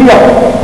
India.